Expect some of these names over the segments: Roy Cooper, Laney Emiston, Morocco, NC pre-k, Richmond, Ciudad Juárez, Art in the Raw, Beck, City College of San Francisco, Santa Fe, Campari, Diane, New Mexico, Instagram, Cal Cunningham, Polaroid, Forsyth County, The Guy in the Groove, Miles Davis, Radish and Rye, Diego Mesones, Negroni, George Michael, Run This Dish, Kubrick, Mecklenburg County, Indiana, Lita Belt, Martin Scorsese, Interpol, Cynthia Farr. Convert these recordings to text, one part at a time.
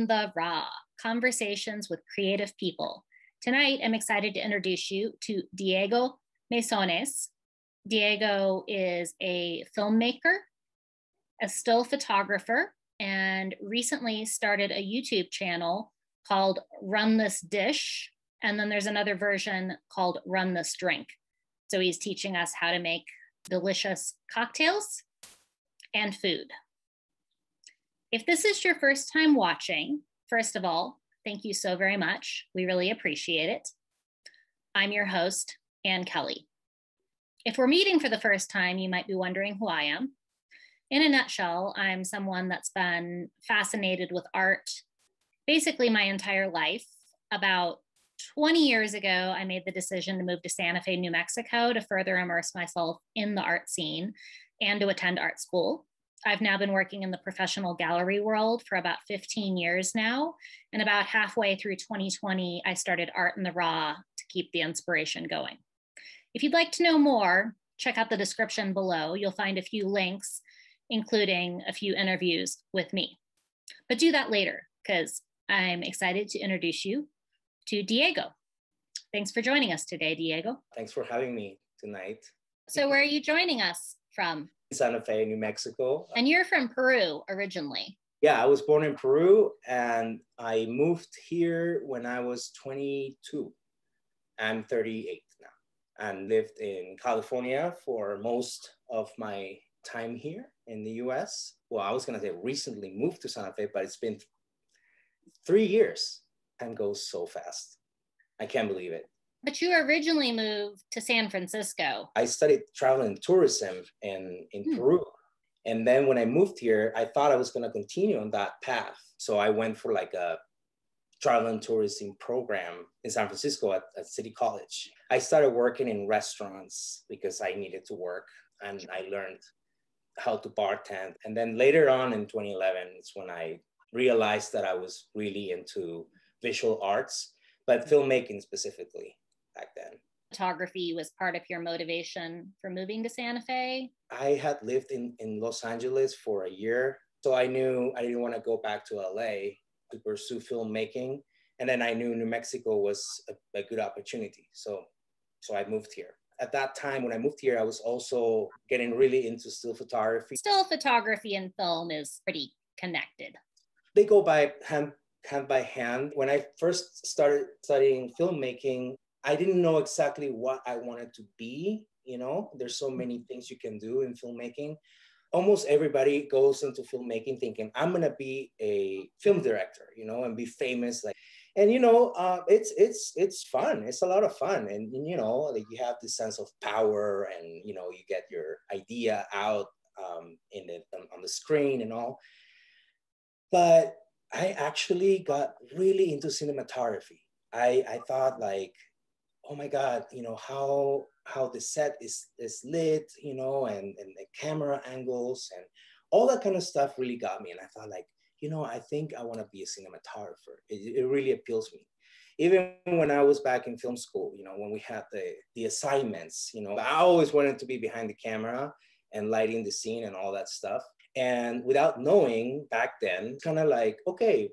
in the Raw, Conversations with Creative People. Tonight, I'm excited to introduce you to Diego Mesones. Diego is a filmmaker, a still photographer, and recently started a YouTube channel called Run This Dish. And then there's another version called Run This Drink. So he's teaching us how to make delicious cocktails and food. If this is your first time watching, first of all, thank you so very much. We really appreciate it. I'm your host, Anne Kelly. If we're meeting for the first time, you might be wondering who I am. In a nutshell, I'm someone that's been fascinated with art basically my entire life. About 20 years ago, I made the decision to move to Santa Fe, New Mexico to further immerse myself in the art scene and to attend art school. I've now been working in the professional gallery world for about 15 years now. And about halfway through 2020, I started Art in the Raw to keep the inspiration going. If you'd like to know more, check out the description below. You'll find a few links, including a few interviews with me. But do that later, because I'm excited to introduce you to Diego. Thanks for joining us today, Diego. Thanks for having me tonight. So where are you joining us from? Santa Fe, New Mexico. And you're from Peru originally. Yeah, I was born in Peru and I moved here when I was 22. I'm 38 now and lived in California for most of my time here in the US. Well, I was gonna say recently moved to Santa Fe, but it's been 3 years. Time goes so fast. I can't believe it. But you originally moved to San Francisco. I studied travel and tourism in Peru. And then when I moved here, I thought I was going to continue on that path. So I went for like a travel and tourism program in San Francisco at City College. I started working in restaurants because I needed to work and I learned how to bartend. And then later on in 2011, it's when I realized that I was really into visual arts, but filmmaking specifically. Back then, photography was part of your motivation for moving to Santa Fe? I had lived in Los Angeles for a year, so I knew I didn't want to go back to LA to pursue filmmaking, and then I knew New Mexico was a good opportunity, so I moved here. At that time, when I moved here, I was also getting really into still photography. Still photography and film is pretty connected. They go by hand by hand. When I first started studying filmmaking, I didn't know exactly what I wanted to be, you know? There's so many things you can do in filmmaking. Almost everybody goes into filmmaking thinking, I'm gonna be a film director, you know, and be famous. Like, and you know, it's fun. It's a lot of fun. And you know, like you have this sense of power and, you know, you get your idea out on the screen and all. But I actually got really into cinematography. I thought like, oh my God, you know, how the set is lit, you know, and the camera angles and all that kind of stuff really got me. And I thought like, you know, I think I want to be a cinematographer. It really appeals me. Even when I was back in film school, you know, when we had the assignments, you know, I always wanted to be behind the camera and lighting the scene and all that stuff. And without knowing back then, kind of like, okay,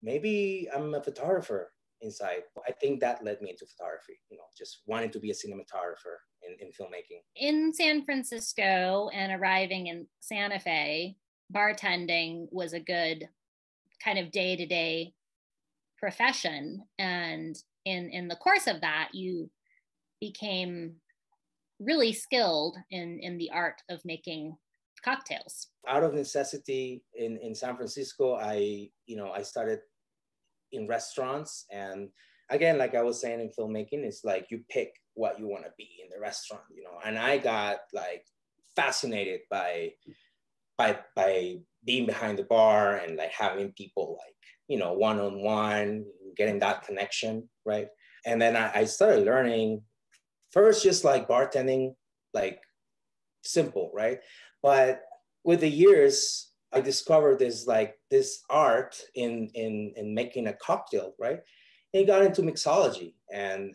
maybe I'm a photographer inside. I think that led me into photography, you know, just wanting to be a cinematographer in filmmaking. In San Francisco and arriving in Santa Fe, bartending was a good kind of day-to-day profession. And in the course of that, you became really skilled in the art of making cocktails. Out of necessity in San Francisco, I started in restaurants. And again, like I was saying in filmmaking, it's like you pick what you want to be in the restaurant, you know, and I got like fascinated by being behind the bar and like having people like, you know, one-on-one, getting that connection, right? And then I started learning first, just like bartending, like simple, right? But with the years, I discovered this art in making a cocktail, right? And got into mixology and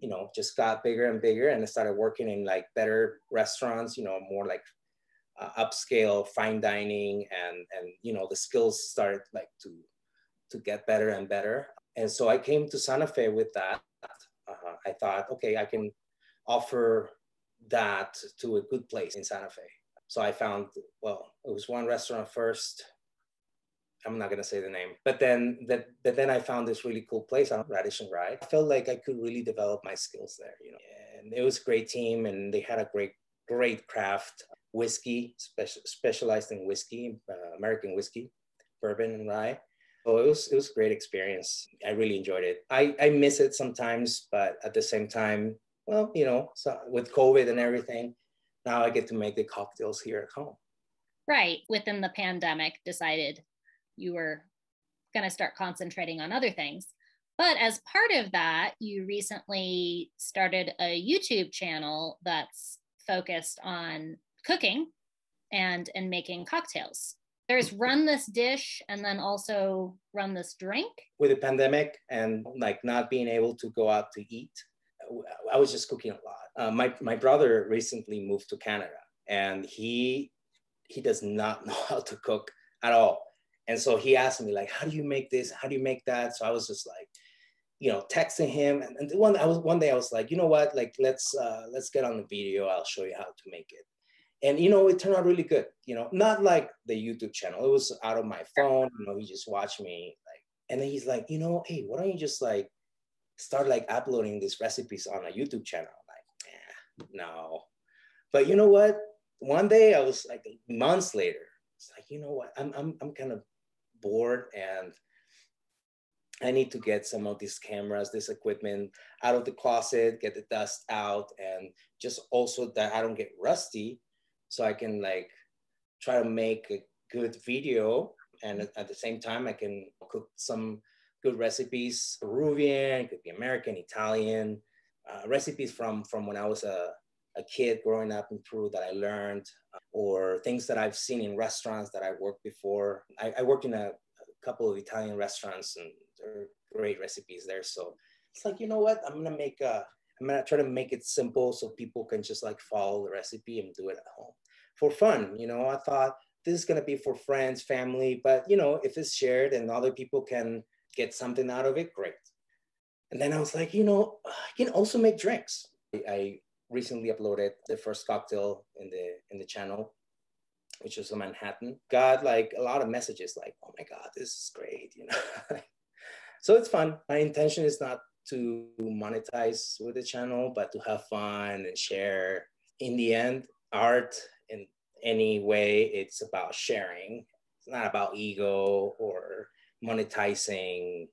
you know, just got bigger and bigger. And I started working in like better restaurants, you know, more like upscale fine dining and you know, the skills started like to to get better and better. And so I came to Santa Fe with that. I thought, okay, I can offer that to a good place in Santa Fe. So I found, well, it was one restaurant first. I'm not going to say the name, but then that I found this really cool place on Radish and Rye. I felt like I could really develop my skills there, you know. And it was a great team, and they had a great craft whiskey, specialized in whiskey, American whiskey, bourbon and rye. So it was a great experience. I really enjoyed it. I miss it sometimes, but at the same time, well, you know, so with COVID and everything, now I get to make the cocktails here at home. Right. Within the pandemic, decided you were going to start concentrating on other things. But as part of that, you recently started a YouTube channel that's focused on cooking and making cocktails. There's Run This Dish and then also Run This Drink. With the pandemic and like not being able to go out to eat, I was just cooking a lot. My brother recently moved to Canada, and he does not know how to cook at all. And so he asked me, like, how do you make this? How do you make that? So I was just like, you know, texting him. And one day I was like, you know what? Like, let's get on the video. I'll show you how to make it. And, you know, it turned out really good. You know, not like the YouTube channel. It was out of my phone. You know, he just watched me. Like, and then he's like, you know, hey, why don't you just like start like uploading these recipes on a YouTube channel? I'm like, eh, no. But you know what? One day I was like, months later, it's like, you know what? I'm kind of bored, and I need to get some of these cameras, this equipment out of the closet, get the dust out, and just also that I don't get rusty, so I can like try to make a good video, and at the same time I can cook some good recipes, Peruvian, could be American, Italian, recipes from when I was a kid growing up in Peru that I learned, or things that I've seen in restaurants that I worked before. I worked in a couple of Italian restaurants, and there are great recipes there. So it's like, you know what? I'm gonna try to make it simple so people can just like follow the recipe and do it at home for fun. You know, I thought this is gonna be for friends, family, but you know, if it's shared and other people can get something out of it, great. And then I was like, you know, I can also make drinks. I recently uploaded the first cocktail in the channel, which was a Manhattan. Got like a lot of messages like, oh my God, this is great, you know? So it's fun. My intention is not to monetize with the channel, but to have fun and share. In the end, art in any way, it's about sharing. It's not about ego or monetizing.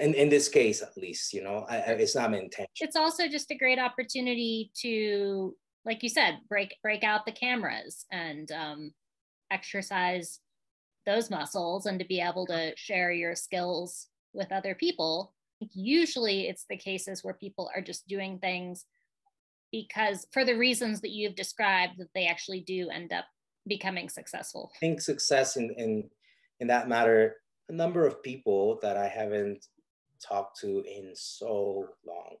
And in this case, at least, you know, it's not my intention. It's also just a great opportunity to, like you said, break out the cameras and exercise those muscles, and to be able to share your skills with other people. Usually it's the cases where people are just doing things because for the reasons that you've described, that they actually do end up becoming successful. I think success in that matter, a number of people that I haven't talked to in so long,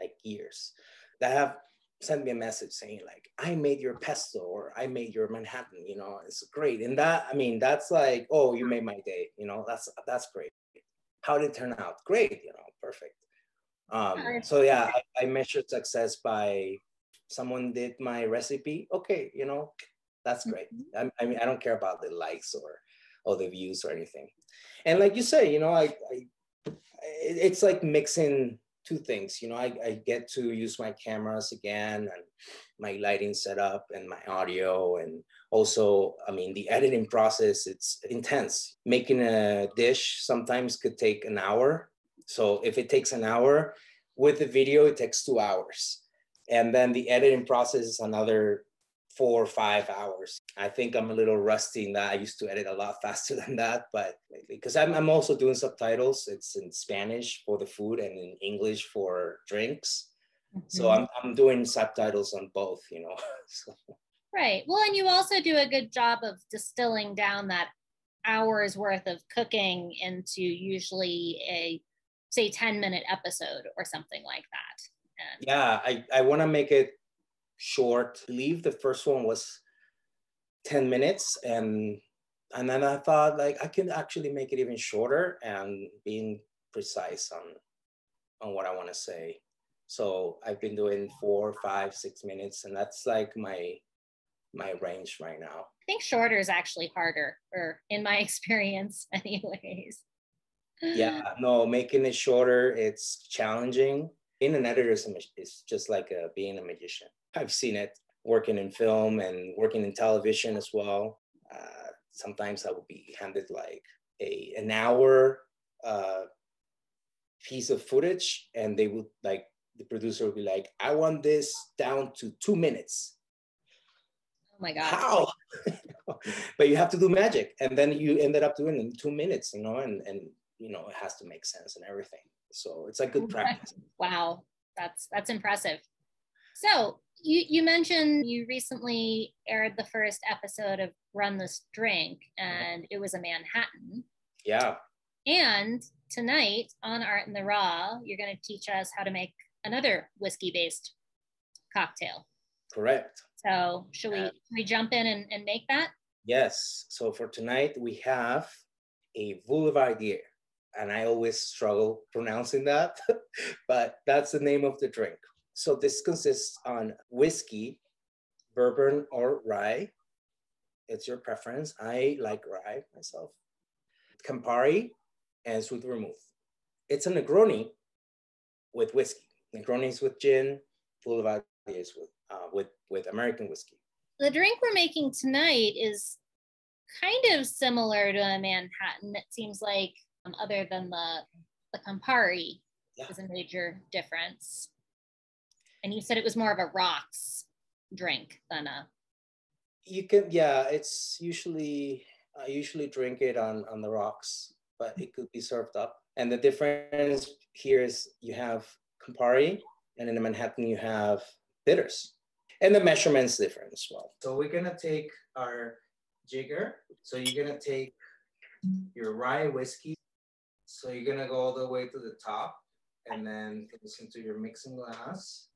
like years, that have sent me a message saying like, I made your pesto, or I made your Manhattan, you know, it's great. And that, I mean, that's like, oh, you made my day, you know, that's great. How did it turn out? Great, you know, perfect. So yeah, I measured success by someone did my recipe. Okay, you know, that's great. I mean, I don't care about the likes or the views or anything. And like you say, you know, it's like mixing two things, you know, I get to use my cameras again and my lighting setup and my audio. And also, I mean, the editing process, it's intense. Making a dish sometimes could take an hour. So if it takes an hour, with the video, it takes 2 hours. And then the editing process is another 4 or 5 hours. I think I'm a little rusty in that. I used to edit a lot faster than that, but because I'm also doing subtitles, it's in Spanish for the food and in English for drinks. Mm-hmm. So I'm doing subtitles on both, you know. So. Right. Well, and you also do a good job of distilling down that hour's worth of cooking into usually a, say, 10-minute episode or something like that. And yeah, I want to make it short. I believe the first one was 10 minutes, and And then I thought, like, I can actually make it even shorter and being precise on what I want to say. So I've been doing 4, 5, 6 minutes, and that's like my range right now. I think shorter is actually harder, or in my experience anyways. Yeah, no, making it shorter, it's challenging. Being an editor is just like being a magician. I've seen it working in film and working in television as well. Sometimes I would be handed like an hour piece of footage, and they would like, the producer would be like, I want this down to 2 minutes. Oh my God. How? But you have to do magic. And then you ended up doing it in 2 minutes, you know, and you know, it has to make sense and everything. So it's a good practice. Wow, that's impressive. So you mentioned you recently aired the first episode of Run This Drink, and it was a Manhattan. Yeah. And tonight on Art in the Raw, you're going to teach us how to make another whiskey-based cocktail. Correct. So should we jump in and make that? Yes. So for tonight, we have a Boulevardier. And I always struggle pronouncing that, but that's the name of the drink. So this consists on whiskey, bourbon, or rye. It's your preference. I like rye myself. Campari and sweet vermouth. It's a Negroni with whiskey. Negroni is with gin. Boulevardier is with American whiskey. The drink we're making tonight is kind of similar to a Manhattan. It seems like, other than the Campari, yeah, is a major difference. And you said it was more of a rocks drink than a... You can, yeah, it's usually, I usually drink it on the rocks, but it could be served up. And the difference here is you have Campari, and in the Manhattan you have bitters. And the measurement's different as well. So we're gonna take our jigger. So you're gonna take your rye whiskey. So you're gonna go all the way to the top and then goes into your mixing glass.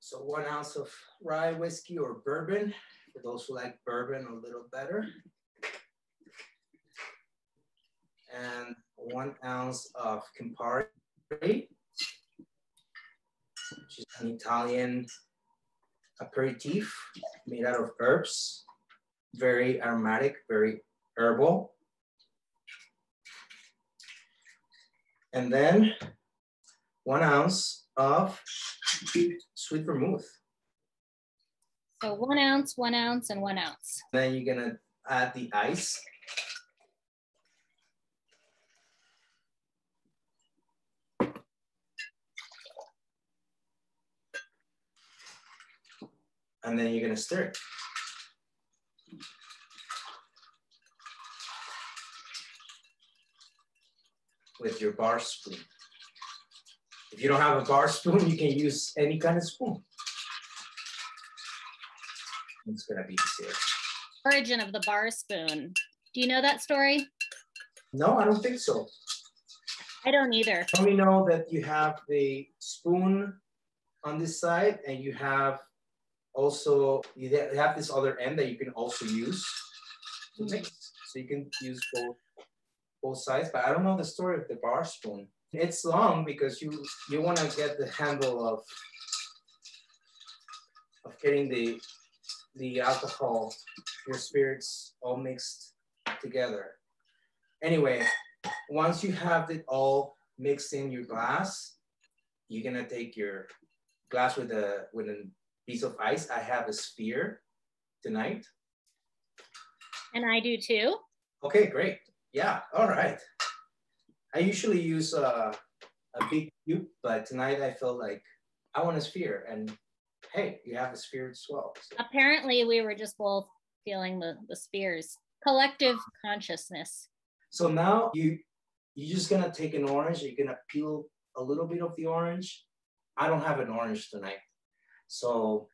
So 1 ounce of rye whiskey or bourbon, for those who like bourbon a little better. And 1 ounce of Campari, which is an Italian aperitif made out of herbs. Very aromatic, very herbal. And then 1 ounce of sweet vermouth. So 1 ounce, 1 ounce, and 1 ounce. Then you're gonna add the ice. And then you're gonna stir it. With your bar spoon. If you don't have a bar spoon, you can use any kind of spoon. It's gonna be easier. Origin of the bar spoon. Do you know that story? No, I don't think so. I don't either. I only know that you have the spoon on this side, and you have also, you have this other end that you can also use to mix. So you can use both sides, but I don't know the story of the bar spoon. It's long because you want to get the handle of getting the alcohol, your spirits all mixed together. Anyway, once you have it all mixed in your glass, you're gonna take your glass with a piece of ice. I have a sphere tonight. And I do too. Okay, great. Yeah, all right. I usually use a big cube, but tonight I felt like I want a sphere, and hey, you have a sphere as well. So. Apparently we were just both feeling the spheres, collective consciousness. So now you're just gonna take an orange, you're gonna peel a little bit of the orange. I don't have an orange tonight. So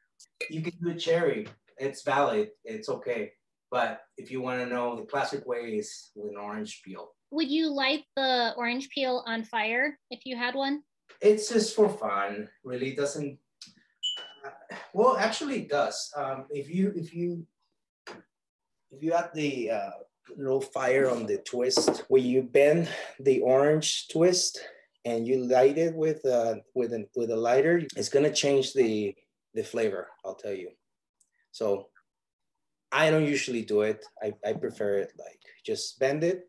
you can do a cherry, it's valid, it's okay. But if you want to know, the classic way is with an orange peel. Would you light the orange peel on fire if you had one? It's just for fun, really. It doesn't. Well, actually, it does. If you If you add the little fire on the twist, where you bend the orange twist and you light it with a lighter, it's gonna change the flavor, I'll tell you. So I don't usually do it. I prefer it like just bend it,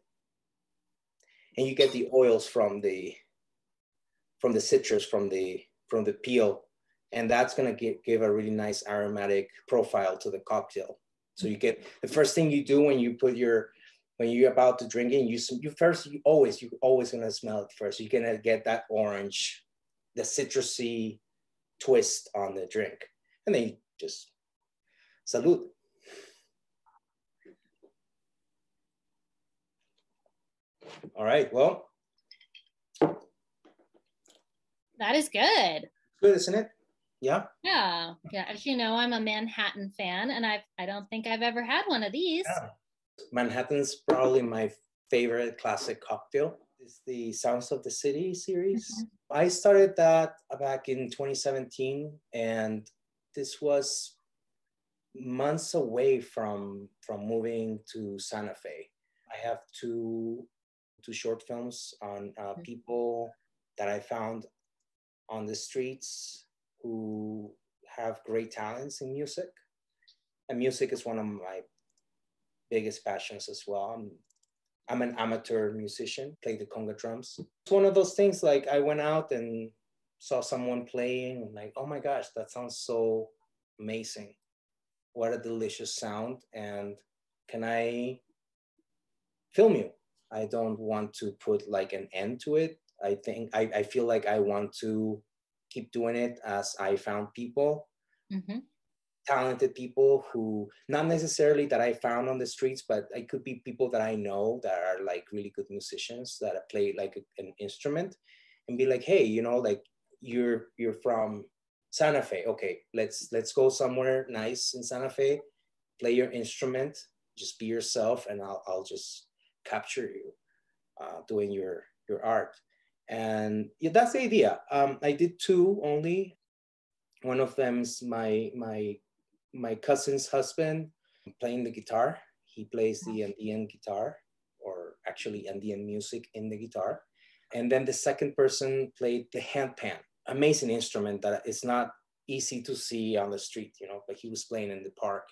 and you get the oils from the citrus, from the peel, and that's gonna give a really nice aromatic profile to the cocktail. So you get, the first thing you do when you put your, when you're about to drink it, you're always gonna smell it first. You're gonna get that orange, the citrusy twist on the drink, and then you just salud. All right, well. That is good. Good, isn't it? Yeah. Yeah, yeah. As you know, I'm a Manhattan fan, and I don't think I've ever had one of these. Yeah. Manhattan's probably my favorite classic cocktail. It's the Sounds of the City series. Mm-hmm. I started that back in 2017, and this was months away from moving to Santa Fe. I have two short films on people that I found on the streets who have great talents in music. And music is one of my biggest passions as well. I'm an amateur musician, play the conga drums. It's one of those things, like I went out and saw someone playing, and like, oh my gosh, that sounds so amazing. What a delicious sound, and can I film you? I don't want to put like an end to it. I think, I feel like I want to keep doing it as I found people, mm-hmm. talented people who, not necessarily that I found on the streets, but it could be people that I know that are like really good musicians that play like an instrument, and be like, hey, you know, like you're from Santa Fe. Okay, let's go somewhere nice in Santa Fe, play your instrument, just be yourself, and I'll just capture you doing your art. And yeah, that's the idea. I did two only. One of them's my cousin's husband playing the guitar. He plays the Andean guitar, or actually Andean music in the guitar. And then the second person played the handpan, amazing instrument that it's not easy to see on the street, you know, but he was playing in the park.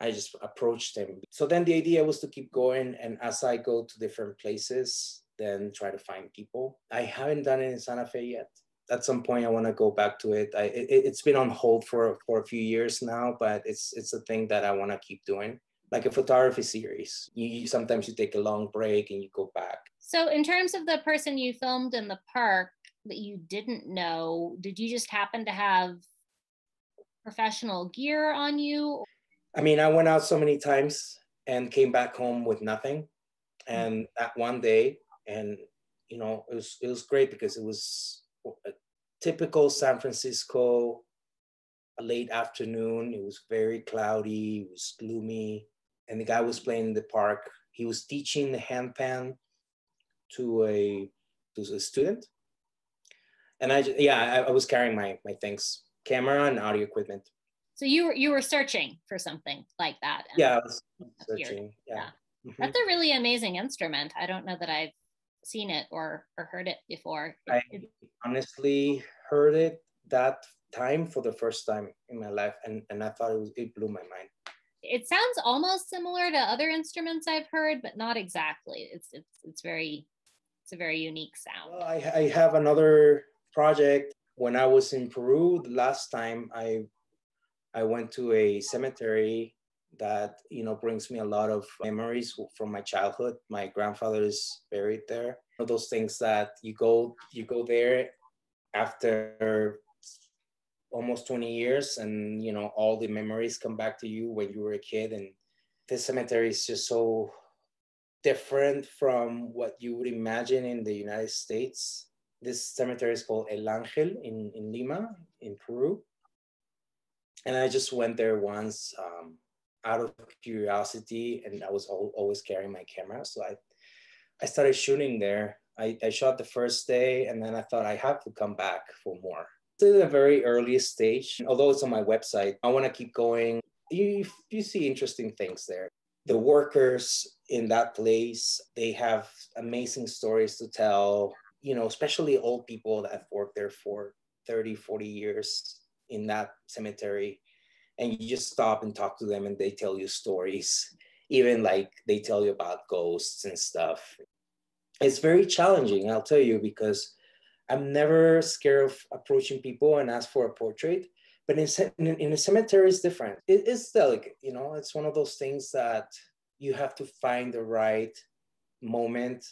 I just approached him. So then the idea was to keep going, and as I go to different places, then try to find people. I haven't done it in Santa Fe yet. At some point, I want to go back to it. It's been on hold for a few years now, but it's a thing that I want to keep doing, like a photography series. Sometimes you take a long break and you go back. So in terms of the person you filmed in the park that you didn't know, did you just happen to have professional gear on you? I mean, I went out so many times and came back home with nothing. And mm-hmm. that one day, and, you know, it was great because it was a typical San Francisco late afternoon. It was very cloudy, it was gloomy. And the guy was playing in the park. He was teaching the handpan to a student. And I was carrying my things, camera and audio equipment. So you were searching for something like that. Yeah, I was searching, yeah. Mm-hmm. That's a really amazing instrument. I don't know that I've seen it or heard it before. I honestly heard it that time for the first time in my life, and I thought it blew my mind. It sounds almost similar to other instruments I've heard, but not exactly. It's a very unique sound. Well, I have another project. When I was in Peru the last time, I went to a cemetery that, you know, brings me a lot of memories from my childhood. My grandfather is buried there. One of those things that you go there after almost 20 years, and, you know, all the memories come back to you when you were a kid. And this cemetery is just so different from what you would imagine in the United States. This cemetery is called El Ángel in Lima, in Peru. And I just went there once, out of curiosity, and I was always carrying my camera. So I started shooting there. I shot the first day, and then I thought I have to come back for more. This is a very early stage, although it's on my website. I want to keep going. You see interesting things there. the workers in that place, they have amazing stories to tell, you know, especially old people that have worked there for 30, 40 years in that cemetery. And you just stop and talk to them and they tell you stories, even like they tell you about ghosts and stuff. It's very challenging, I'll tell you, because I'm never scared of approaching people and ask for a portrait. But in a cemetery, it's different. It's delicate, you know, it's one of those things that you have to find the right moment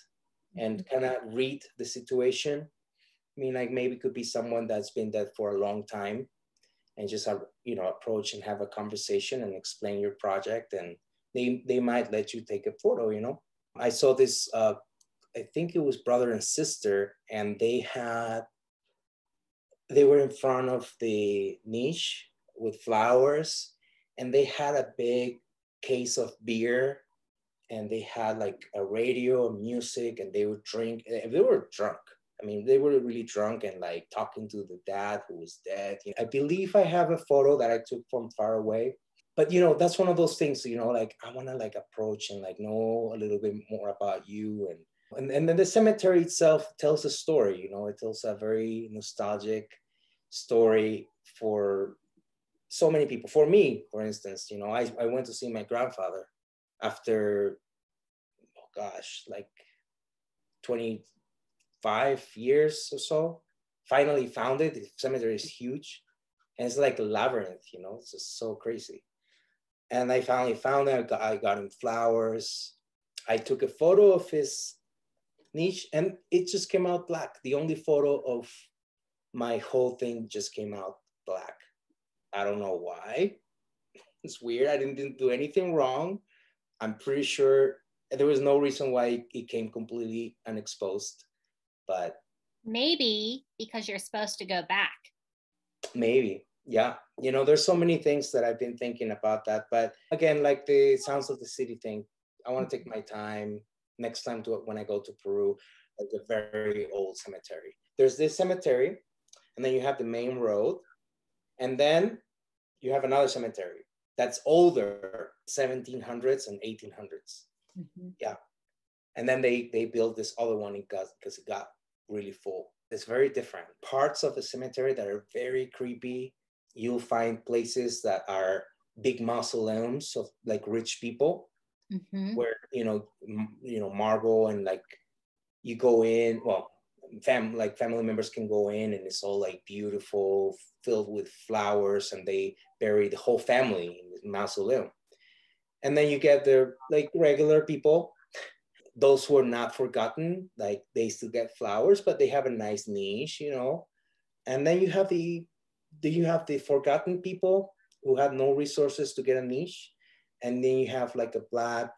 and kind of read the situation. I mean, like maybe it could be someone that's been dead for a long time and just, you know, approach and have a conversation and explain your project. And they might let you take a photo, you know. I saw this, I think it was brother and sister, and they were in front of the niche with flowers, and they had a big case of beer, and they had like a radio and music, and they would drink. They were drunk. I mean, they were really drunk and like talking to the dad who was dead. I believe I have a photo that I took from far away, but you know, that's one of those things, you know, like I want to like approach and like know a little bit more about you. And then the cemetery itself tells a story, you know, it tells a very nostalgic story for so many people. For me, for instance, you know, I went to see my grandfather after, oh gosh, like 25 years or so, finally found it. The cemetery is huge and it's like a labyrinth, you know, it's just so crazy. And I finally found it, I got him flowers. I took a photo of his niche and it just came out black. The only photo of my whole thing just came out black. I don't know why. It's weird. I didn't do anything wrong. I'm pretty sure there was no reason why it came completely unexposed, but. Maybe because you're supposed to go back. Maybe, yeah. You know, there's so many things that I've been thinking about that, but again, like the Sounds of the City thing, I want to take my time next time when I go to Peru, at the very old cemetery. There's this cemetery, and then you have the main road, and then you have another cemetery that's older, 1700s and 1800s. Mm-hmm. Yeah. And then they built this other one because it got really full. It's very different. Parts of the cemetery that are very creepy, you'll find places that are big mausoleums of like rich people. Mm-hmm. Where, you know, marble and like you go in, well, family members can go in and it's all like beautiful, filled with flowers, and they bury the whole family in this mausoleum. And then you get the like regular people, those who are not forgotten, like they still get flowers, but they have a nice niche, you know. And then you have the forgotten people who have no resources to get a niche. And then you have like a black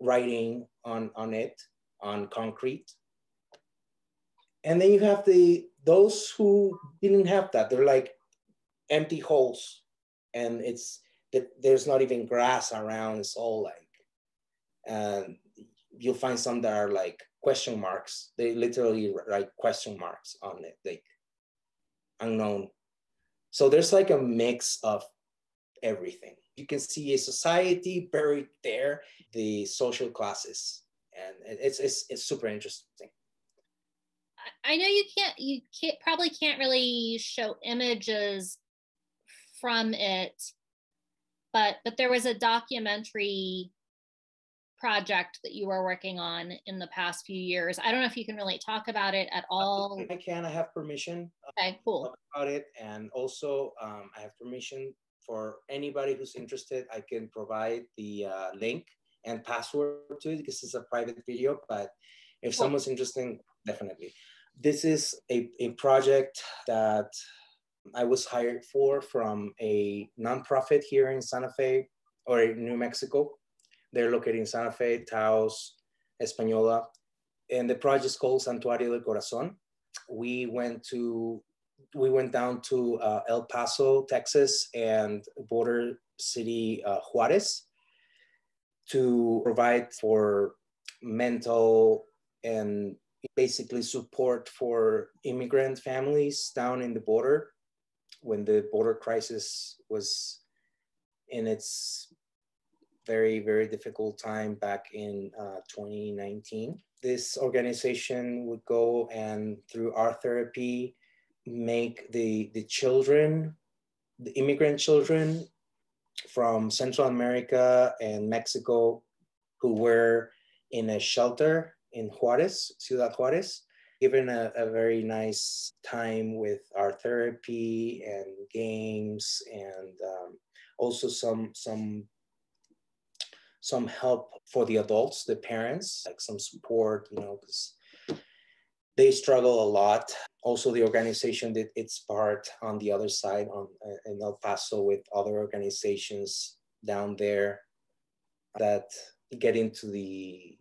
writing on it, on concrete. And then you have those who didn't have that. They're like empty holes. And it's that there's not even grass around. It's all like, and you'll find some that are like question marks. They literally write question marks on it, like unknown. So there's like a mix of everything. You can see a society buried there, the social classes, and it's super interesting. I know you probably can't really show images from it, but there was a documentary project that you were working on in the past few years. I don't know if you can really talk about it at all. I can. I have permission. Okay, cool. Talk about it, and also I have permission. For anybody who's interested, I can provide the link and password to it because it's a private video, but if someone's interested, definitely. This is a project that I was hired for from a nonprofit here in Santa Fe or in New Mexico. They're located in Santa Fe, Taos, Española, and the project is called Santuario del Corazón. We went down to El Paso, Texas, and border city Juárez to provide for mental and basically support for immigrant families down in the border when the border crisis was in its very, very difficult time back in 2019. This organization would go and through art therapy, make the children, the immigrant children from Central America and Mexico who were in a shelter in Juárez, Ciudad Juárez, given a very nice time with art therapy and games and also some help for the adults, the parents, like some support, you know, because they struggle a lot. Also, the organization did its part on the other side in El Paso with other organizations down there that get into the,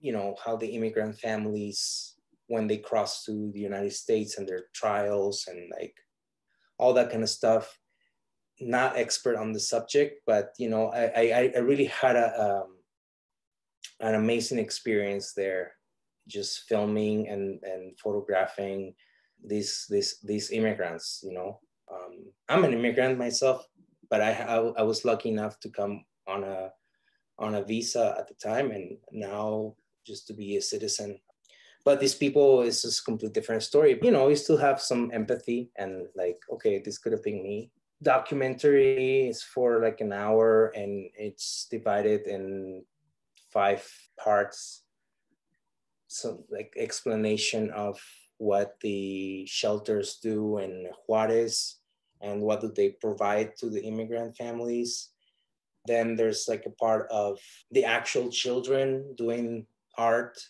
you know, how the immigrant families, when they cross to the United States and their trials and like all that kind of stuff. Not expert on the subject, but, you know, I really had an amazing experience there, just filming and photographing these immigrants, you know. I'm an immigrant myself, but I was lucky enough to come on a visa at the time, and now just to be a citizen. But these people, it's just a complete different story. You know, you still have some empathy and like, okay, this could have been me. Documentary is for like an hour and it's divided in 5 parts. So like explanation of what the shelters do in Juárez and what do they provide to the immigrant families. Then there's like a part of the actual children doing art.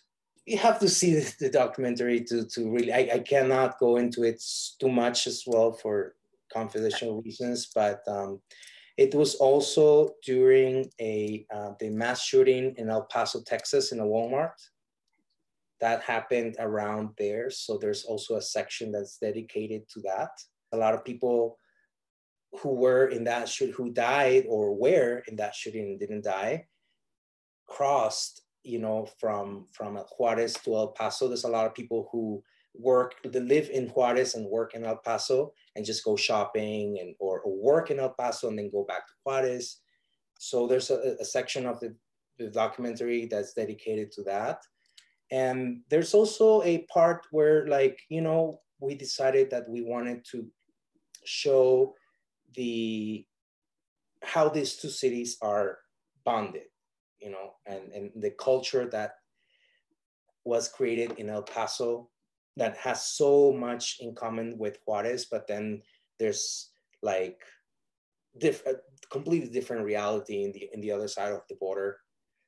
You have to see the documentary to really, I cannot go into it too much as well for confidential reasons, but it was also during the mass shooting in El Paso, Texas in a Walmart. That happened around there. So there's also a section that's dedicated to that. A lot of people who were in that shoot, who died or were in that shooting and didn't die, crossed, you know, from Juárez to El Paso. There's a lot of people who live in Juárez and work in El Paso and just go shopping and or work in El Paso and then go back to Juárez. So there's a section of the documentary that's dedicated to that. And there's also a part where, like, you know, we decided that we wanted to show how these two cities are bonded, you know, and the culture that was created in El Paso that has so much in common with Juárez, but then there's like completely different reality in the other side of the border.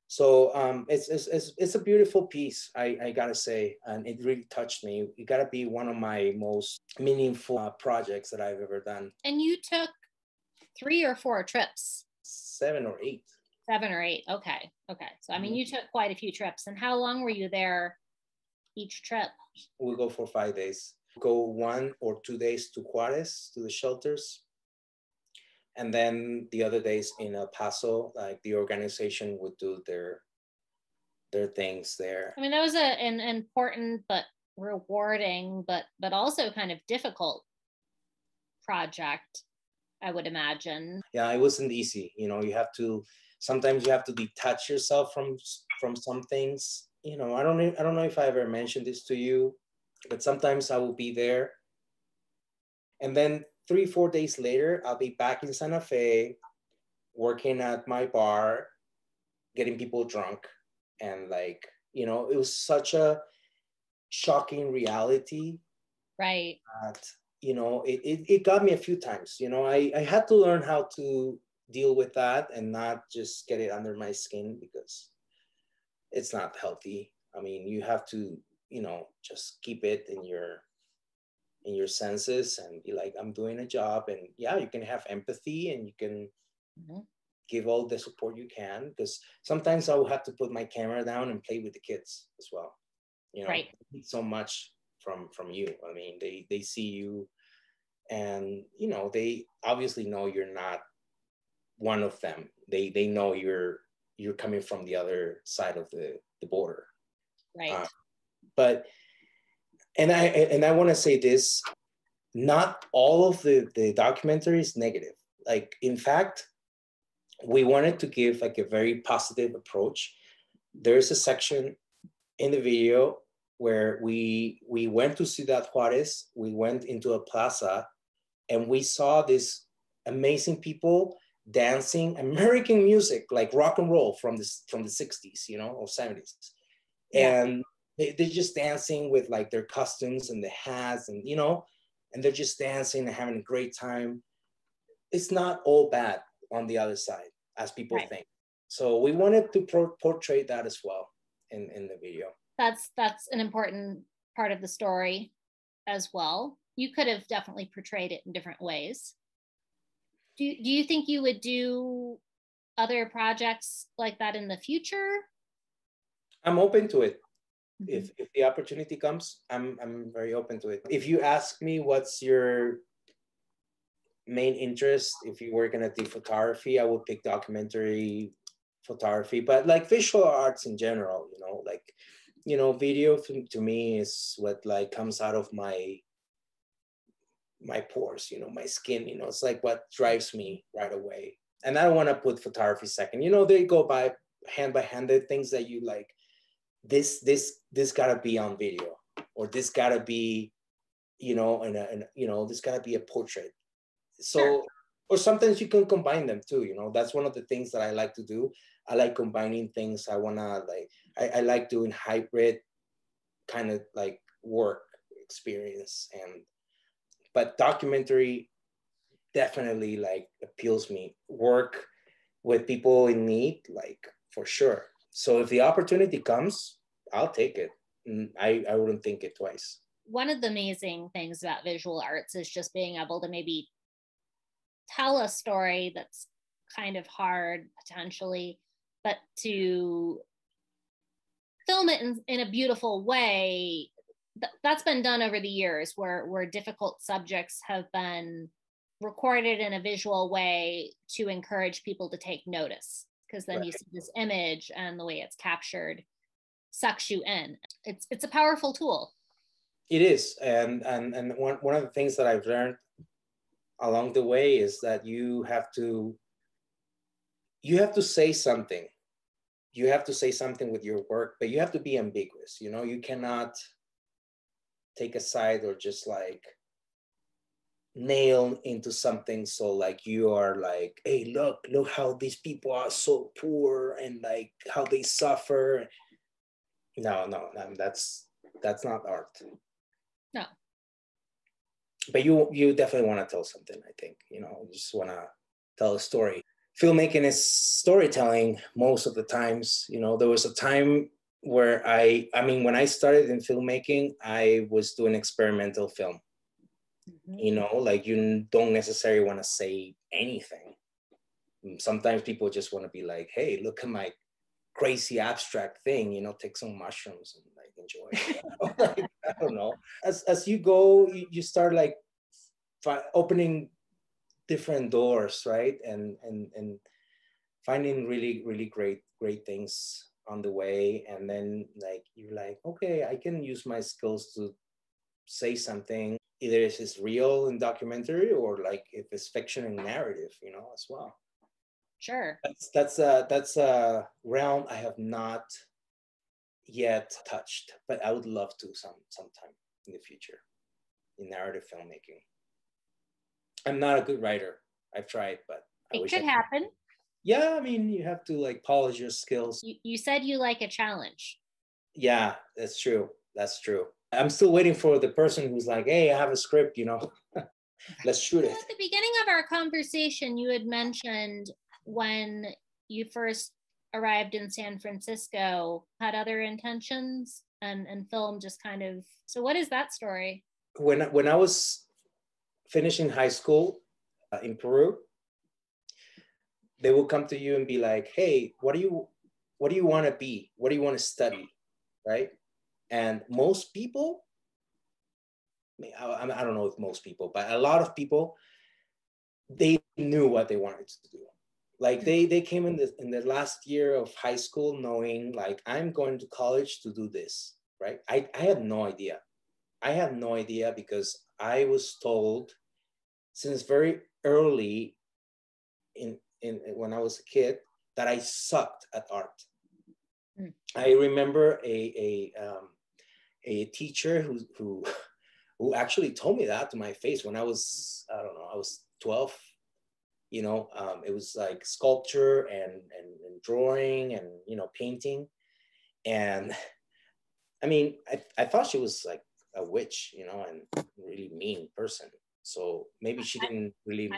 So it's a beautiful piece, I gotta say, and it really touched me. It gotta be one of my most meaningful projects that I've ever done. And you took 3 or 4 trips? 7 or 8. 7 or 8, okay, okay. So I mean, you took quite a few trips. And how long were you there each trip? We'll go for 5 days. Go 1 or 2 days to Juárez, to the shelters. And then the other days in El Paso, like the organization would do their things there. I mean, that was an important but rewarding, but also kind of difficult project, I would imagine. Yeah, it wasn't easy. You know, sometimes you have to detach yourself from some things. You know, I don't know if I ever mentioned this to you, but sometimes I will be there, and then 3-4 days later, I'll be back in Santa Fe, working at my bar, getting people drunk. And like, you know, it was such a shocking reality. Right. That, you know, it got me a few times. You know, I had to learn how to deal with that and not just get it under my skin, because it's not healthy. I mean, you have to, you know, just keep it in your senses and be like, I'm doing a job. And yeah, you can have empathy and you can give all the support you can, because sometimes I will have to put my camera down and play with the kids as well. You know, right. They need so much from you. I mean, they see you and, you know, they obviously know you're not one of them. They know you're coming from the other side of the border. Right. And I want to say this, not all of the documentary is negative. Like, in fact, we wanted to give like a very positive approach. There's a section in the video where we went to Ciudad Juárez, we went into a plaza, and we saw these amazing people dancing American music, like rock and roll from the 60s, you know, or 70s. Yeah. And they're just dancing with like their costumes and the hats and, you know, and they're just dancing and having a great time. It's not all bad on the other side, as people right. think. So we wanted to portray that as well in the video. That's an important part of the story as well. You could have definitely portrayed it in different ways. Do you think you would do other projects like that in the future? I'm open to it. Mm-hmm. If the opportunity comes, I'm very open to it. If you ask me what's your main interest, if you were gonna do photography, I would pick documentary photography, but like visual arts in general, you know, like, you know, video to me is what like comes out of my pores, you know, my skin, you know, it's like what drives me right away. And I don't want to put photography second, you know, they go by hand, the things that you like, this gotta be on video, or this gotta be, you know, and you know, this gotta be a portrait. So, sure. Or sometimes you can combine them too, you know, that's one of the things that I like to do. I like combining things. I want to like, I like doing hybrid kind of like work experience, but documentary definitely like appeals me. Work with people in need, like for sure. So if the opportunity comes, I'll take it. I wouldn't think it twice. One of the amazing things about visual arts is just being able to maybe tell a story that's kind of hard potentially, but to film it in a beautiful way. That's been done over the years where difficult subjects have been recorded in a visual way to encourage people to take notice, because then right. you see this image and the way it's captured sucks you in. It's a powerful tool. It is. And one of the things that I've learned along the way is that you have to say something. You have to say something with your work, but you have to be ambiguous. You know, you cannot take a side or just like nail into something. So like you are like, hey, look how these people are so poor and like how they suffer. No, that's not art. No. But you definitely want to tell something, I think, you know, you just want to tell a story. Filmmaking is storytelling most of the times. You know, there was a time where I mean, when I started in filmmaking, I was doing experimental film. Mm-hmm. You know, like you don't necessarily want to say anything. Sometimes people just want to be like, hey, look at my crazy abstract thing, you know, take some mushrooms and like enjoy it. Like, I don't know. As you go, you start like opening different doors, right? And finding really, really great things on the way. And then like, you're like, okay, I can use my skills to say something. Either if it's real and documentary, or like if it's fiction and narrative, you know, as well. Sure. That's a realm I have not yet touched, but I would love to sometime in the future in narrative filmmaking. I'm not a good writer. I've tried, but I wish it could happen. Yeah, I mean, you have to like polish your skills. You said you like a challenge. Yeah, that's true. That's true. I'm still waiting for the person who's like, hey, I have a script, you know, let's shoot it. At the beginning of our conversation, you had mentioned when you first arrived in San Francisco, had other intentions and film just kind of, so what is that story? When I was finishing high school in Peru, they will come to you and be like, hey, what do you want to be? What do you want to study, right? And most people, I don't know if most people, but a lot of people, they knew what they wanted to do. Like they came in the last year of high school knowing like, I'm going to college to do this, right? I had no idea. I had no idea because I was told since very early in when I was a kid that I sucked at art. Mm. I remember a teacher who actually told me that to my face when I was, I don't know, I was 12, you know, it was like sculpture and drawing and, you know, painting. And I mean, I thought she was like a witch, you know, and really mean person. So maybe she didn't really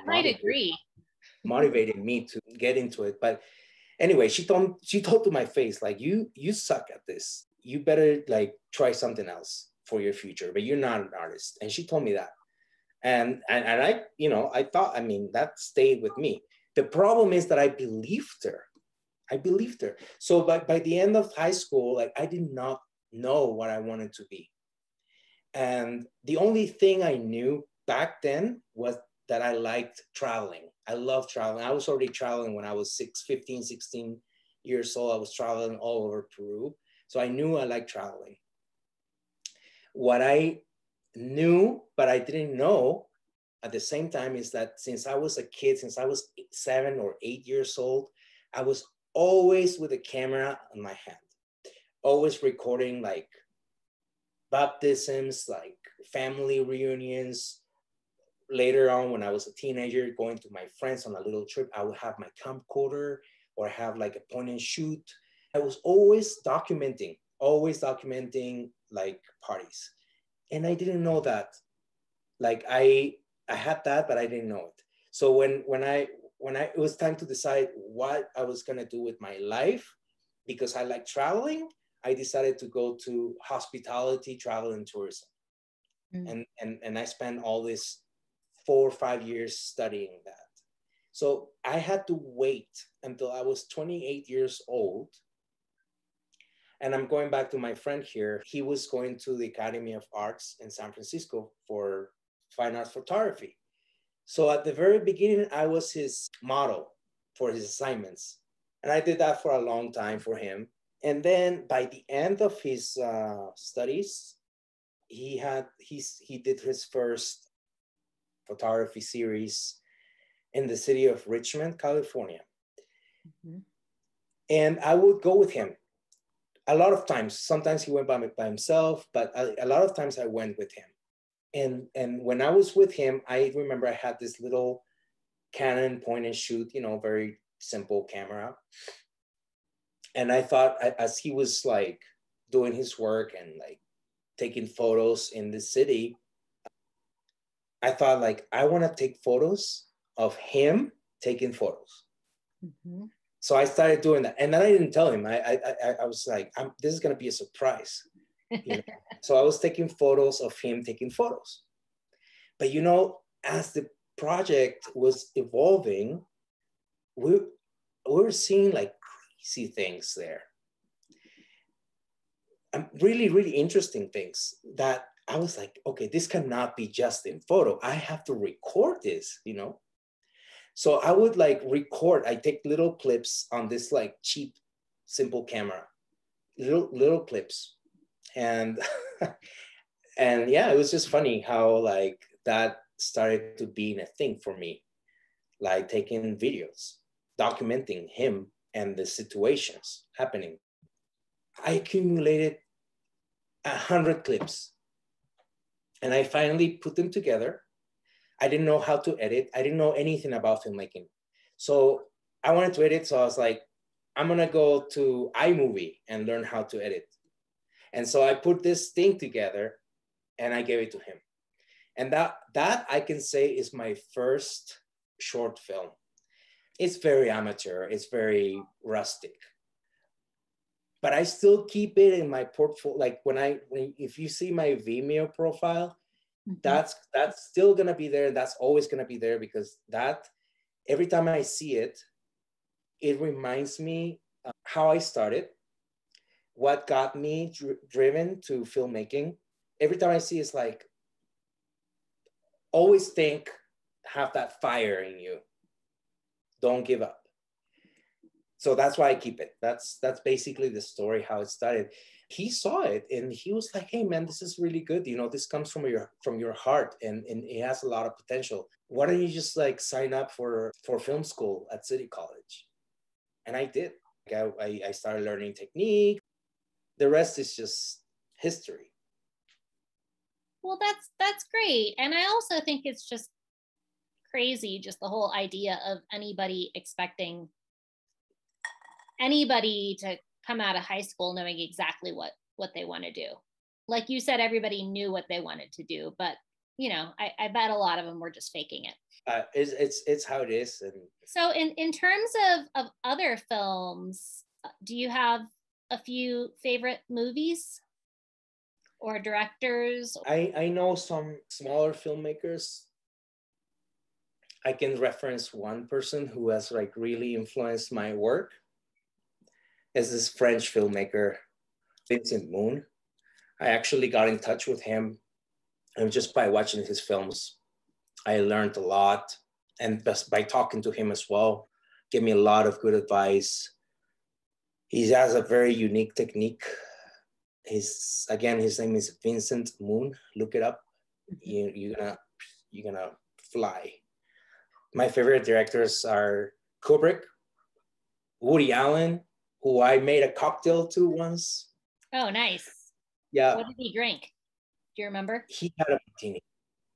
motivated me to get into it. But anyway, she told to my face, like, you suck at this. You better like try something else for your future, but you're not an artist. And she told me that. And I, you know, I thought, I mean, that stayed with me. The problem is that I believed her. So by the end of high school, like I did not know what I wanted to be. And the only thing I knew back then was that I liked traveling. I love traveling. I was already traveling when I was 15, 16 years old. I was traveling all over Peru. So I knew I liked traveling. What I knew, but I didn't know at the same time, is that since I was a kid, since I was 7 or 8 years old, I was always with a camera in my hand, always recording like baptisms, like family reunions. Later on, when I was a teenager, going to my friends on a little trip, I would have my camcorder or have like a point and shoot. I was always documenting like parties. And I didn't know that. Like I had that, but I didn't know it. So when it was time to decide what I was gonna do with my life, because I like traveling, I decided to go to hospitality, travel, and tourism. Mm. And I spent all this 4 or 5 years studying that. So I had to wait until I was 28 years old. And I'm going back to my friend here. He was going to the Academy of Arts in San Francisco for fine arts photography. So at the very beginning, I was his model for his assignments. And I did that for a long time for him. And then by the end of his studies, he did his first photography series in the city of Richmond, California. Mm-hmm. And I would go with him a lot of times. Sometimes he went by himself, but a lot of times I went with him. And when I was with him, I remember I had this little Canon point and shoot, you know, very simple camera. And I thought, as he was like doing his work and like taking photos in the city, I thought like, I want to take photos of him taking photos. Mm-hmm. So I started doing that. And then I didn't tell him. I was like, this is going to be a surprise. You know? So I was taking photos of him taking photos. But, you know, as the project was evolving, we were seeing like crazy things there. Really, really interesting things that I was like, okay, this cannot be just in photo. I have to record this, you know? So I would like record, I take little clips on this like cheap, simple camera, little clips. And yeah, it was just funny how like that started to being a thing for me, like taking videos, documenting him and the situations happening. I accumulated 100 clips and I finally put them together. I didn't know how to edit. I didn't know anything about filmmaking. So I wanted to edit. So I was like, I'm going to go to iMovie and learn how to edit. And so I put this thing together and I gave it to him. And that I can say is my first short film. It's very amateur. It's very rustic. But I still keep it in my portfolio. Like if you see my Vimeo profile, mm-hmm. That's still going to be there. That's always going to be there because that every time I see it, it reminds me of how I started, what got me driven to filmmaking. Every time I see it's like, always think, have that fire in you. Don't give up. So that's why I keep it. That's basically the story, how it started. He saw it and he was like, hey man, this is really good. You know, this comes from your heart and it has a lot of potential. Why don't you just like sign up for film school at City College? And I did. Like I started learning technique. The rest is just history. Well, that's great. And I also think it's just crazy, just the whole idea of anybody expecting anybody to come out of high school knowing exactly what they want to do. Like you said, everybody knew what they wanted to do, but you know, I bet a lot of them were just faking it. It's how it is. And so in terms of other films, do you have a few favorite movies or directors? I know some smaller filmmakers. I can reference one person who has like really influenced my work. Is this French filmmaker, Vincent Moon. I actually got in touch with him, and just by watching his films, I learned a lot. And just by talking to him as well, gave me a lot of good advice. He has a very unique technique. His name is Vincent Moon. Look it up. You're gonna fly. My favorite directors are Kubrick, Woody Allen, who I made a cocktail to once. Oh, nice. Yeah. What did he drink? Do you remember? He had a martini,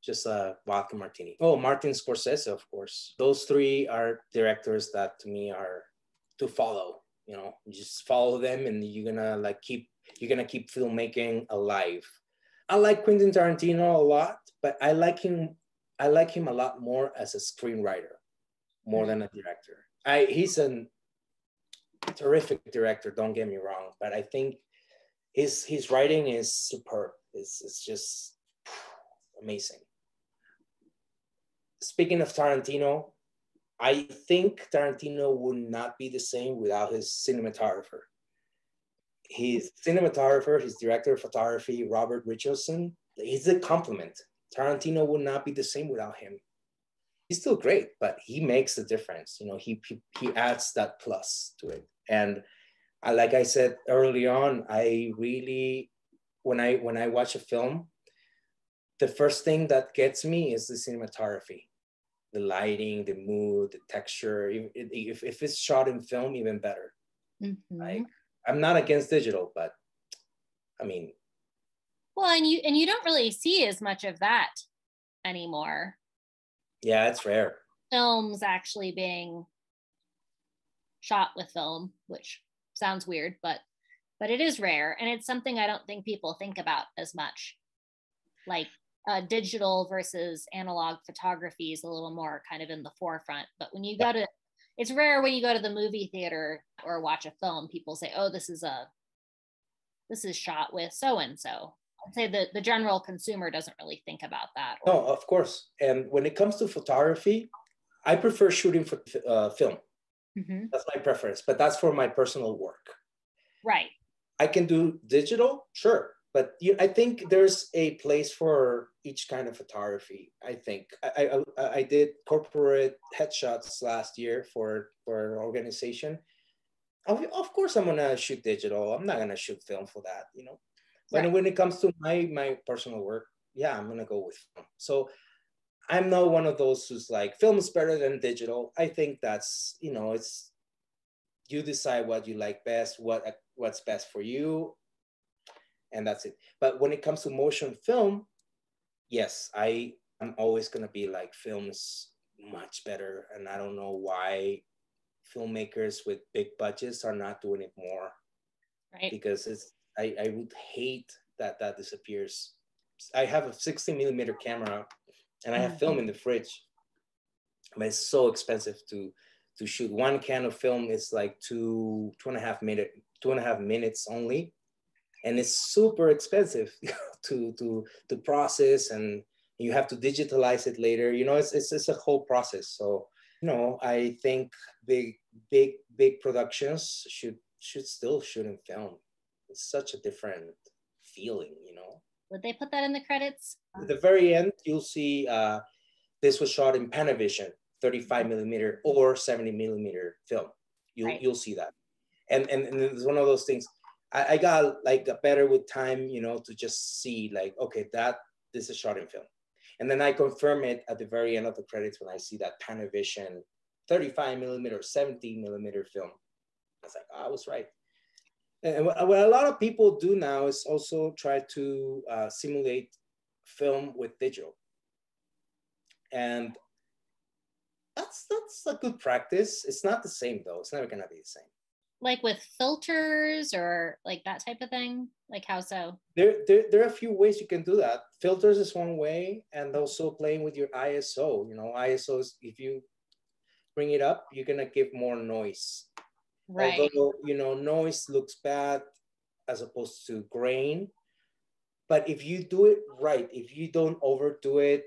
just a vodka martini. Oh, Martin Scorsese, of course. Those three are directors that to me are to follow. You know, you just follow them and you're gonna keep filmmaking alive. I like Quentin Tarantino a lot, but I like him a lot more as a screenwriter, more than a director. He's an terrific director, don't get me wrong, but I think his writing is superb. It's just amazing. Speaking of Tarantino, I think Tarantino would not be the same without his cinematographer. His cinematographer, his director of photography, Robert Richardson, he's a compliment. Tarantino would not be the same without him. He's still great, but he makes a difference. You know, he adds that plus to it. And like I said early on, I really, when I watch a film, the first thing that gets me is the cinematography, the lighting, the mood, the texture. If it's shot in film, even better. Mm-hmm. Like, I'm not against digital, but I mean. Well, and you don't really see as much of that anymore. Yeah, it's rare. Films actually being shot with film, which sounds weird, but it is rare. And it's something I don't think people think about as much. Like digital versus analog photography is a little more kind of in the forefront. But when you go to, it's rare when you go to the movie theater or watch a film, people say, oh, this is shot with so-and-so. I'd say the general consumer doesn't really think about that. No, of course. And when it comes to photography, I prefer shooting for film. Mm-hmm. That's my preference, but that's for my personal work. Right. I can do digital, sure. But I think there's a place for each kind of photography, I think. I did corporate headshots last year for an organization. Of course, I'm going to shoot digital. I'm not going to shoot film for that, you know. But when it comes to my personal work, yeah, I'm gonna go with film. So I'm not one of those who's like, film is better than digital. I think that's, you know, it's, you decide what you like best, what's best for you, and that's it. But when it comes to motion film, yes, I'm always gonna be like, film is much better. And I don't know why filmmakers with big budgets are not doing it more. Right. Because it's, I would hate that disappears. I have a 60 millimeter camera and I have film in the fridge, but it's so expensive to shoot. One can of film is like two and a half minutes only. And it's super expensive to process, and you have to digitalize it later. You know, it's a whole process. So, you know, I think big productions should still shoot in film. It's such a different feeling, you know. Would they put that in the credits? At the very end, you'll see this was shot in Panavision, 35 millimeter or 70 millimeter film. You'll see that. And it's one of those things. I got like better with time, you know, to just see like, okay, this is shot in film. And then I confirm it at the very end of the credits when I see that Panavision 35 millimeter, 70 millimeter film. I was like, oh, I was right. And what a lot of people do now is also try to simulate film with digital. And that's a good practice. It's not the same though. It's never gonna be the same. Like with filters or like that type of thing? Like how so? There are a few ways you can do that. Filters is one way, and also playing with your ISO. You know, ISO is, if you bring it up, you're gonna give more noise. Right. Although, you know, noise looks bad as opposed to grain. But if you do it right, if you don't overdo it,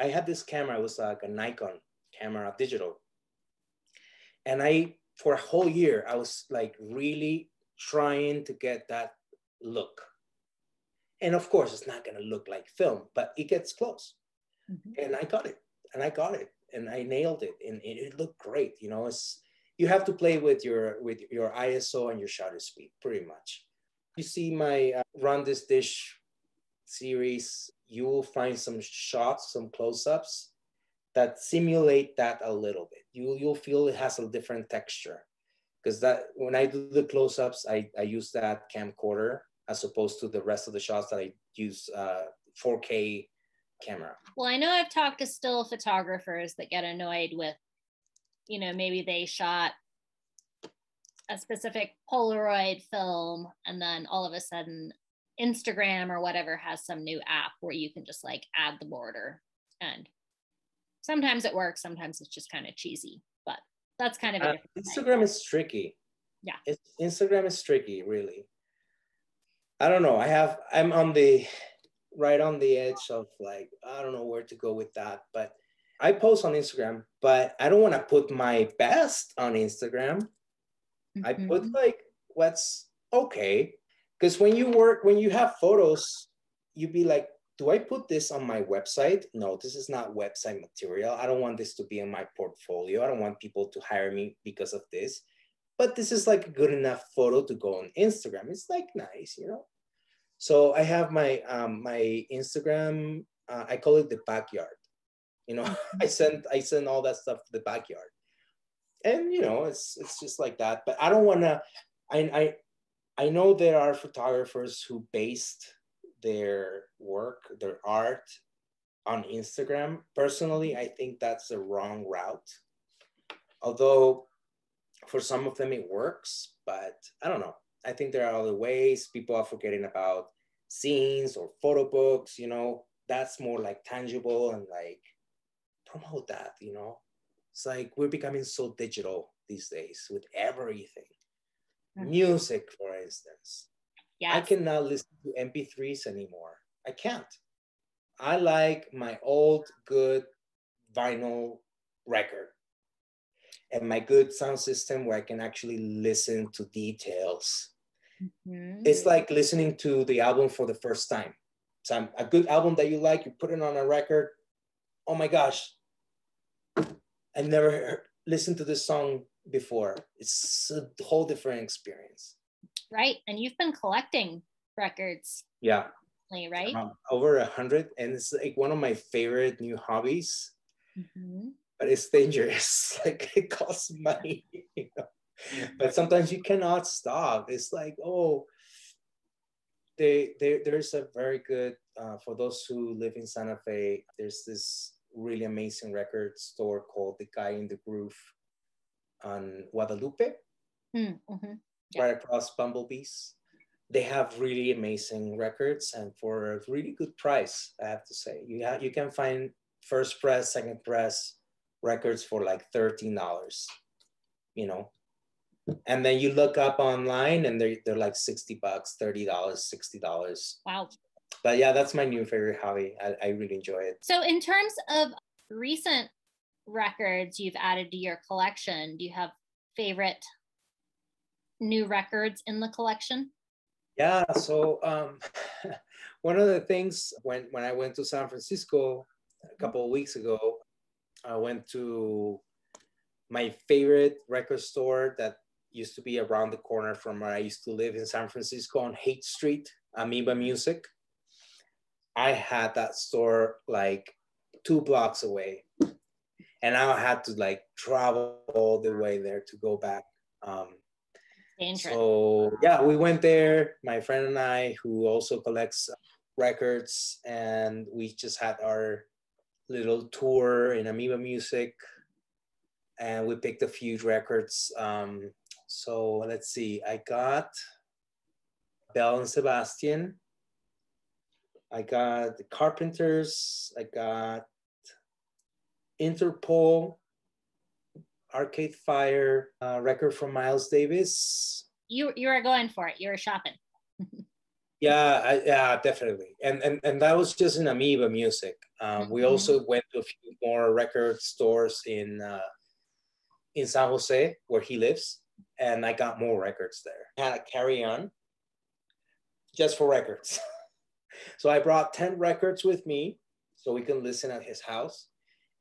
I had this camera, it was like a Nikon camera, digital. And for a whole year, I was like really trying to get that look. And of course, it's not gonna look like film, but it gets close. Mm-hmm. And I got it, and I nailed it, and it looked great. You know, you have to play with your ISO and your shutter speed, pretty much. You see my Run This Dish series, you will find some shots, some close-ups that simulate that a little bit. You'll feel it has a different texture, because that when I do the close-ups, I use that camcorder as opposed to the rest of the shots that I use 4K camera. Well, I know I've talked to still photographers that get annoyed with, you know, maybe they shot a specific Polaroid film and then all of a sudden Instagram or whatever has some new app where you can just like add the border, and sometimes it works, sometimes it's just kind of cheesy, but that's kind of a Instagram is tricky. Yeah. Instagram is tricky, really. I don't know. I'm right on the edge of like, I don't know where to go with that, but I post on Instagram, but I don't want to put my best on Instagram. Mm-hmm. I put like what's okay. Because when you have photos, you'd be like, do I put this on my website? No, this is not website material. I don't want this to be in my portfolio. I don't want people to hire me because of this. But this is like a good enough photo to go on Instagram. It's like nice, you know? So I have my my Instagram, I call it the backyard. You know, I send all that stuff to the backyard. And, you know, it's just like that. But I don't want to, I know there are photographers who based their work, their art on Instagram. Personally, I think that's the wrong route. Although for some of them it works, but I don't know. I think there are other ways. People are forgetting about scenes or photo books, you know, that's more like tangible, and like promote that, you know. It's like we're becoming so digital these days with everything. Music, for instance. Yes. I cannot listen to MP3s anymore. I can't. I like my old good vinyl record and my good sound system where I can actually listen to details. Mm-hmm. It's like listening to the album for the first time. So a good album that you like, you put it on a record. Oh my gosh, I never listened to this song before. It's a whole different experience, right? And you've been collecting records, yeah, right? Over 100, and it's like one of my favorite new hobbies. Mm-hmm. But it's dangerous. Like it costs money, you know? But sometimes you cannot stop. It's like, oh, there's a very good for those who live in Santa Fe, there's this really amazing record store called The Guy in the Groove on Guadalupe, mm-hmm. Yeah. Right across Bumblebees. They have really amazing records, and for a really good price, I have to say. You can find first press, second press records for like $13, you know. And then you look up online and they're like $60, $30, $60. Wow. But yeah, that's my new favorite hobby. I really enjoy it. So in terms of recent records you've added to your collection, do you have favorite new records in the collection? Yeah, so one of the things when I went to San Francisco a couple of weeks ago, I went to my favorite record store that used to be around the corner from where I used to live in San Francisco on Haight Street, Amoeba Music. I had that store like 2 blocks away, and I had to like travel all the way there to go back. So yeah, we went there, my friend and I, who also collects records, and we just had our little tour in Amoeba Music, and we picked a few records. So let's see, I got Bell and Sebastian, I got the Carpenters, I got Interpol, Arcade Fire, record from Miles Davis. You were going for it, you were shopping. Yeah, definitely. And that was just in Amoeba Music. We also went to a few more record stores in San Jose, where he lives, and I got more records there. I had a carry-on just for records. So I brought 10 records with me so we can listen at his house.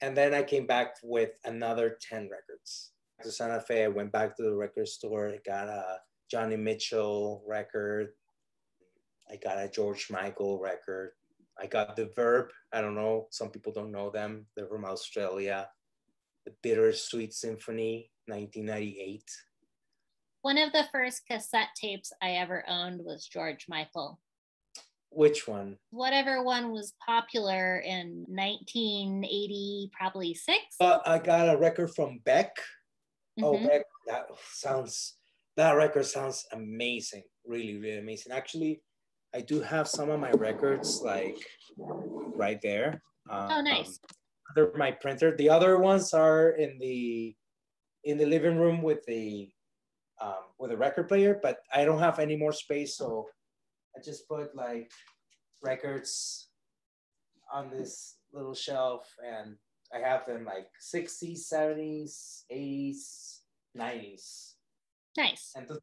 And then I came back with another 10 records. To Santa Fe, I went back to the record store. I got a Johnny Mitchell record. I got a George Michael record. I got The Verb. I don't know, some people don't know them. They're from Australia. The Bittersweet Symphony, 1998. One of the first cassette tapes I ever owned was George Michael. Which one? Whatever one was popular in 1980, probably 6. I got a record from Beck. Mm-hmm. Oh, Beck, that record sounds amazing. Really, really amazing. Actually, I do have some of my records like right there. Oh, nice. They're my printer. The other ones are in the living room with a record player, but I don't have any more space, so I just put like records on this little shelf, and I have them like 60s, 70s, 80s, 90s. Nice. And 2000s.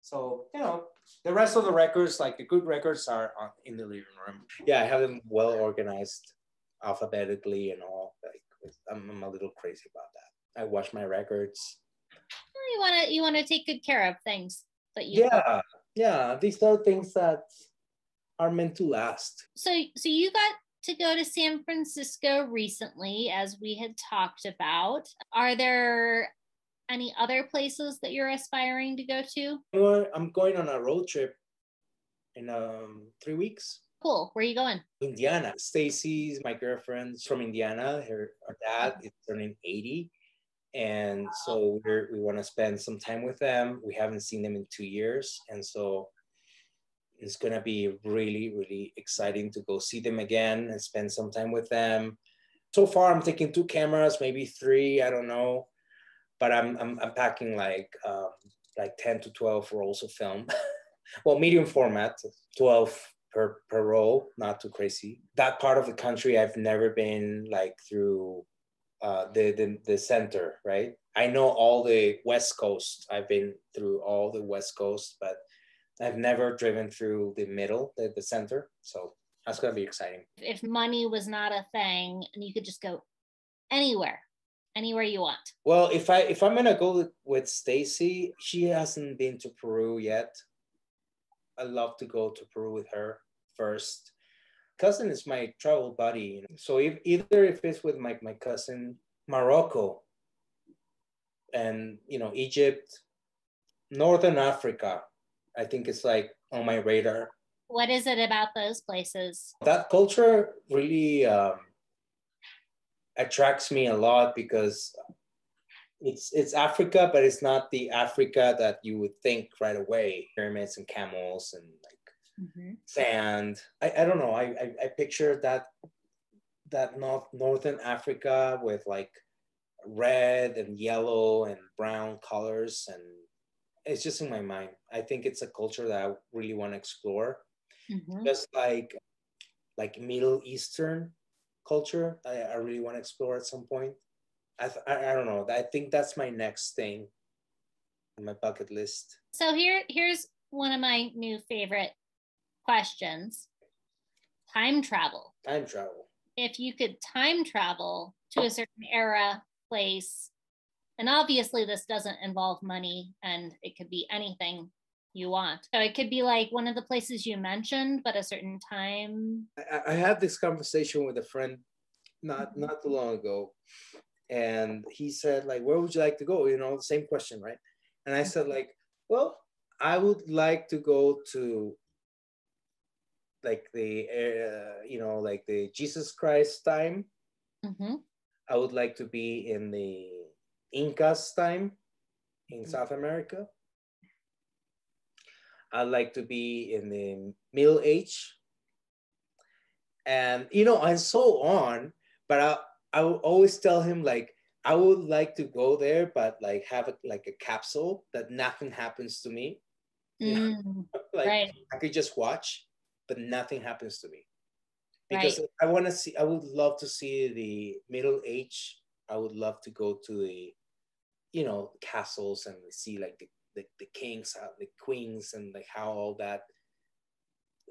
So, you know, the rest of the records, like the good records, are in the living room. Yeah, I have them well organized alphabetically and all. Like, I'm a little crazy about that. I wash my records. You want to take good care of things that you. Yeah. Yeah, these are things that are meant to last. So you got to go to San Francisco recently, as we had talked about. Are there any other places that you're aspiring to go to? I'm going on a road trip in 3 weeks. Cool. Where are you going? Indiana. Stacy's my girlfriend's from Indiana. Her dad is turning 80. And so we want to spend some time with them. We haven't seen them in 2 years, and so it's going to be really, really exciting to go see them again and spend some time with them. So far, I'm taking 2 cameras, maybe 3, I don't know, but I'm packing like 10 to 12 rolls of film. Well, medium format, 12 per roll, not too crazy. That part of the country, I've never been like through the center, right? I know all the West Coast. I've been through all the West Coast, but I've never driven through the middle, the center. So that's going to be exciting. If money was not a thing and you could just go anywhere you want. Well, if I'm going to go with Stacy, she hasn't been to Peru yet. I love to go to Peru with her first. Cousin is my travel buddy, so if it's with my cousin, Morocco, and you know, Egypt, Northern Africa, I think it's like on my radar. What is it about those places? That culture really attracts me a lot, because it's Africa, but it's not the Africa that you would think right away. Pyramids and camels and like. Mm-hmm. Sand. I don't know. I picture that Northern Africa with like red and yellow and brown colors, and it's just in my mind. I think it's a culture that I really want to explore. Mm-hmm. Just like Middle Eastern culture, I really want to explore at some point. I don't know. I think that's my next thing on my bucket list. So here's one of my new favorite questions. Time travel. If you could time travel to a certain era place. And obviously this doesn't involve money, and it could be anything you want. So it could be like one of the places you mentioned, but a certain time. I had this conversation with a friend not too long ago. And he said, like, where would you like to go? You know, the same question, right? And I said, like, well, I would like to go to like the, you know, like the Jesus Christ time. Mm-hmm. I would like to be in the Incas time in South America. I'd like to be in the Middle Age, and, you know, and so on. But I would always tell him, like, I would like to go there, but like have it like a capsule that nothing happens to me. Like, right. I could just watch, but nothing happens to me. Because right. I want to see, I would love to see the Middle Age. I would love to go to the, you know, castles and see like the kings, the queens, and like how all that,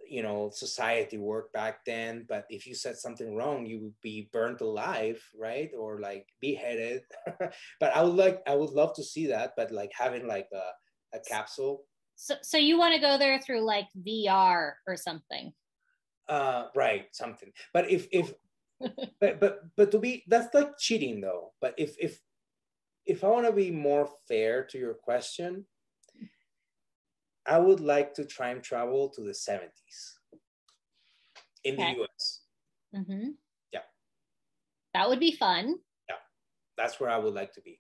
you know, society worked back then. But if you said something wrong, you would be burnt alive, right? Or like beheaded. But I would love to see that, but like having like a capsule. So you want to go there through like VR or something? Right, something. But if but to be, that's like cheating though. But if I want to be more fair to your question, I would like to time travel to the 70s in the US. Mm-hmm. Yeah. That would be fun. Yeah. That's where I would like to be.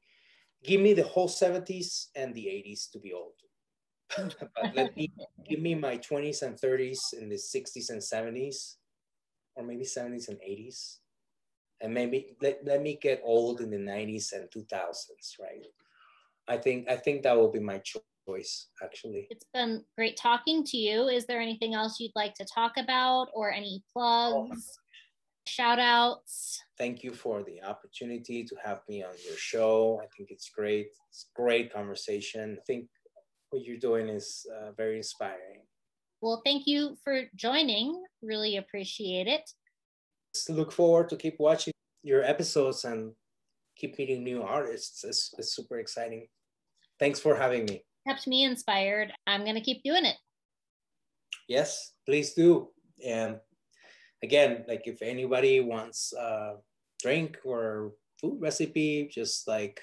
Give me the whole 70s and the 80s to be old. But give me my 20s and 30s and the 60s and 70s, or maybe 70s and 80s. And maybe let me get old in the 90s and 2000s, right? I think that will be my choice, actually. It's been great talking to you. Is there anything else you'd like to talk about, or any plugs, shout outs? Thank you for the opportunity to have me on your show. I think it's great. It's a great conversation. I think what you're doing is very inspiring. Well, thank you for joining. Really appreciate it. Just look forward to keep watching your episodes and keep meeting new artists. It's super exciting. Thanks for having me. Kept me inspired. I'm going to keep doing it. Yes, please do. And again, like if anybody wants a drink or food recipe, just like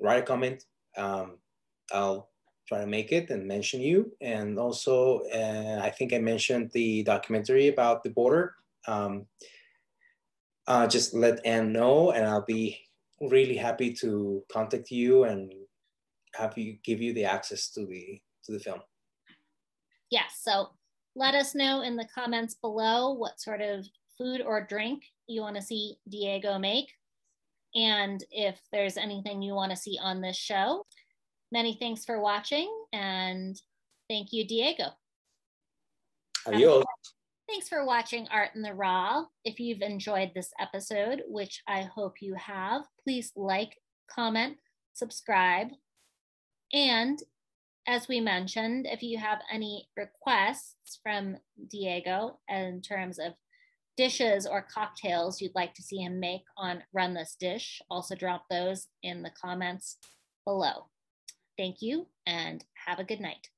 write a comment. I'll try to make it and mention you. And also, I think I mentioned the documentary about the border. Just let Anne know, and I'll be really happy to contact you and have you give you the access to the film. Yes, so let us know in the comments below what sort of food or drink you want to see Diego make, and if there's anything you want to see on this show. Many thanks for watching, and thank you, Diego. Adios. Thanks for watching Art in the Raw. If you've enjoyed this episode, which I hope you have, please like, comment, subscribe. And as we mentioned, if you have any requests from Diego in terms of dishes or cocktails you'd like to see him make on Run This Dish, also drop those in the comments below. Thank you, and have a good night.